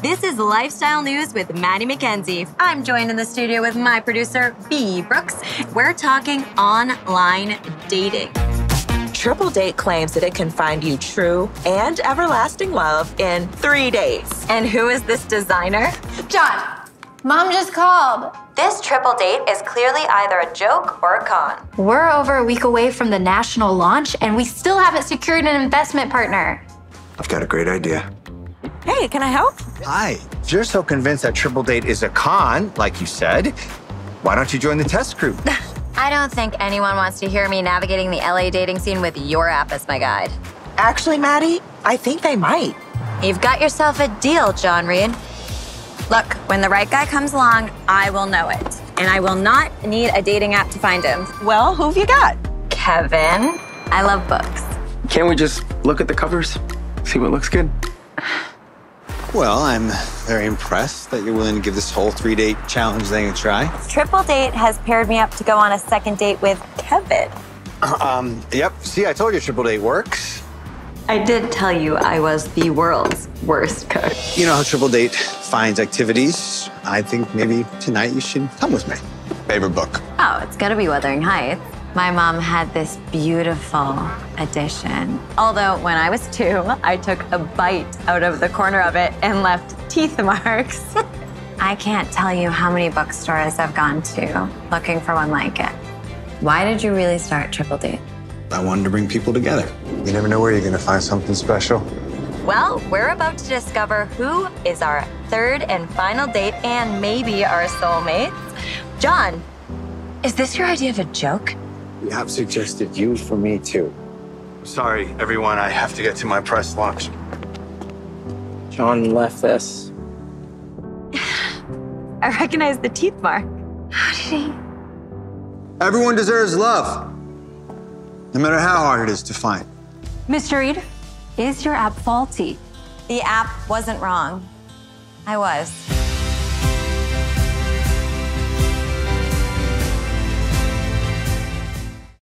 This is Lifestyle News with Maddie McKenzie. I'm joined in the studio with my producer, B. Brooks. We're talking online dating. Triple Date claims that it can find you true and everlasting love in 3 days. And who is this designer? John. Mom just called. This triple date is clearly either a joke or a con. We're over a week away from the national launch, and we still haven't secured an investment partner. I've got a great idea. Hey, can I help? Hi. If you're so convinced that triple date is a con, like you said, why don't you join the test crew? I don't think anyone wants to hear me navigating the LA dating scene with your app as my guide. Actually, Maddie, I think they might. You've got yourself a deal, John Reed. Look, when the right guy comes along, I will know it. And I will not need a dating app to find him. Well, who've you got? Kevin. I love books. Can't we just look at the covers? See what looks good? Well, I'm very impressed that you're willing to give this whole 3-date challenge thing a try. Triple Date has paired me up to go on a second date with Kevin. Yep, see, I told you Triple Date works. I did tell you I was the world's worst cook. You know how Triple Date finds activities? I think maybe tonight you should come with me. Favorite book? Oh, it's gotta be Wuthering Heights. My mom had this beautiful edition. Although when I was 2, I took a bite out of the corner of it and left teeth marks. I can't tell you how many bookstores I've gone to looking for one like it. Why did you really start Triple Date? I wanted to bring people together. You never know where you're going to find something special. Well, we're about to discover who is our third and final date and maybe our soulmates. John, is this your idea of a joke? The app suggested you for me, too. Sorry, everyone. I have to get to my press launch. John left this. I recognize the teeth mark. How did he? Everyone deserves love. No matter how hard it is to find. Mr. Reed, is your app faulty? The app wasn't wrong. I was.